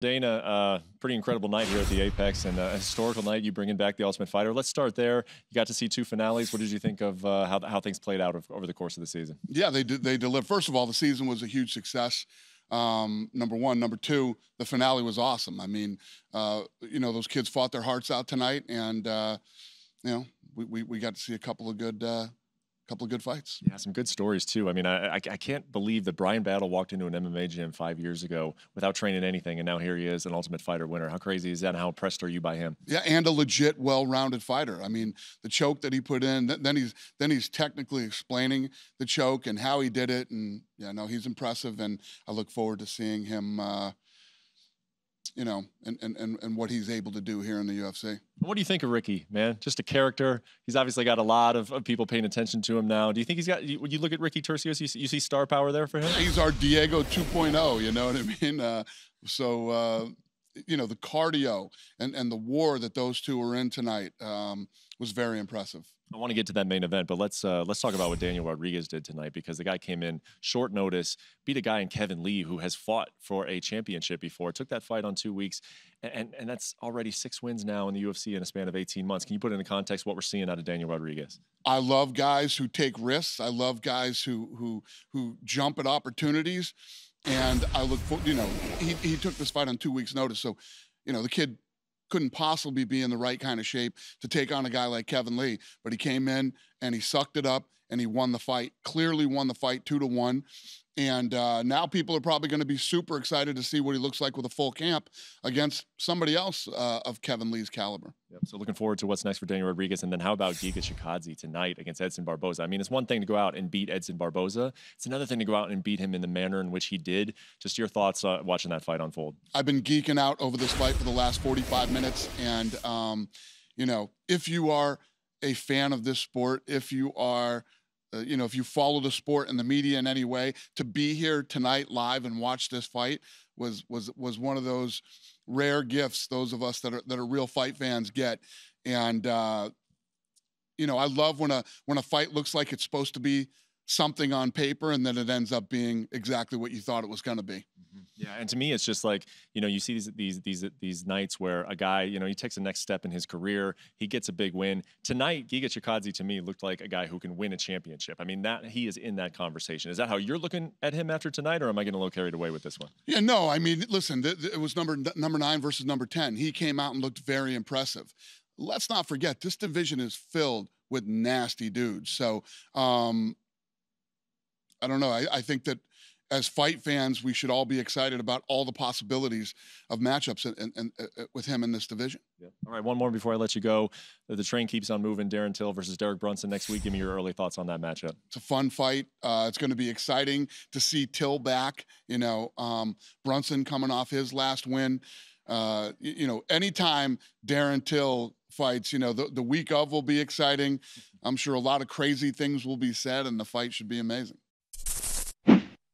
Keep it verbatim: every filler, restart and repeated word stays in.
Dana, uh, pretty incredible night here at the Apex, and a historical night. You bringing back The Ultimate Fighter. Let's start there. You got to see two finales. What did you think of uh, how, how things played out of, over the course of the season? Yeah, they did, they delivered. First of all, the season was a huge success. Um, number one. Number two, the finale was awesome. I mean, uh, you know, those kids fought their hearts out tonight, and uh, you know, we, we we got to see a couple of good. Uh, Couple of good fights. Yeah, some good stories too. I mean, I, I I can't believe that Bryan Battle walked into an M M A gym five years ago without training anything, and now here he is, an Ultimate Fighter winner. How crazy is that? And how impressed are you by him? Yeah, and a legit, well-rounded fighter. I mean, the choke that he put in. Th then he's then he's technically explaining the choke and how he did it, and yeah, no, he's impressive, and I look forward to seeing him. Uh, you know, and, and, and what he's able to do here in the U F C. What do you think of Ricky, man? Just a character. He's obviously got a lot of, of people paying attention to him now. Do you think he's got, you, when you look at Ricky Turcios, you, you see star power there for him? He's our Diego two point oh, you know what I mean? Uh, so, uh, you know, the cardio and, and the war that those two were in tonight um, was very impressive. I want to get to that main event, but let's uh, let's talk about what Daniel Rodriguez did tonight, because the guy came in short notice, beat a guy in Kevin Lee who has fought for a championship before, took that fight on two weeks, and, and that's already six wins now in the U F C in a span of eighteen months. Can you put into context what we're seeing out of Daniel Rodriguez? I love guys who take risks. I love guys who who who jump at opportunities, and I look for, you know, he, he took this fight on two weeks notice, so, you know, the kid couldn't possibly be in the right kind of shape to take on a guy like Kevin Lee, but he came in and he sucked it up and he won the fight, clearly won the fight two to one. And uh, now people are probably going to be super excited to see what he looks like with a full camp against somebody else uh, of Kevin Lee's caliber. Yep. So looking forward to what's next for Daniel Rodriguez. And then how about Giga Chikadze tonight against Edson Barboza? I mean, it's one thing to go out and beat Edson Barboza. It's another thing to go out and beat him in the manner in which he did. Just your thoughts uh, watching that fight unfold. I've been geeking out over this fight for the last forty-five minutes. And, um, you know, if you are a fan of this sport, if you are... Uh, you know, if you follow the sport and the media in any way, to be here tonight live and watch this fight was was was one of those rare gifts those of us that are that are real fight fans get. And uh, you know, I love when a when a fight looks like it's supposed to be something on paper, and then it ends up being exactly what you thought it was going to be. Mm-hmm. Yeah, and to me, it's just like, you know, you see these these these these nights where a guy, you know, he takes the next step in his career, he gets a big win. Tonight, Giga Chikadze to me looked like a guy who can win a championship. I mean, that he is in that conversation. Is that how you're looking at him after tonight, or am I getting a little carried away with this one? Yeah, no, I mean, listen, th th it was number number nine versus number ten. He came out and looked very impressive. Let's not forget, this division is filled with nasty dudes. So. Um, I don't know. I, I think that as fight fans, we should all be excited about all the possibilities of matchups and, and, and uh, with him in this division. Yeah. All right, one more before I let you go. The train keeps on moving. Darren Till versus Derek Brunson next week. Give me your early thoughts on that matchup. It's a fun fight. Uh, it's going to be exciting to see Till back. You know, um, Brunson coming off his last win. Uh, you, you know, anytime Darren Till fights, you know, the, the week of will be exciting. I'm sure a lot of crazy things will be said, and the fight should be amazing.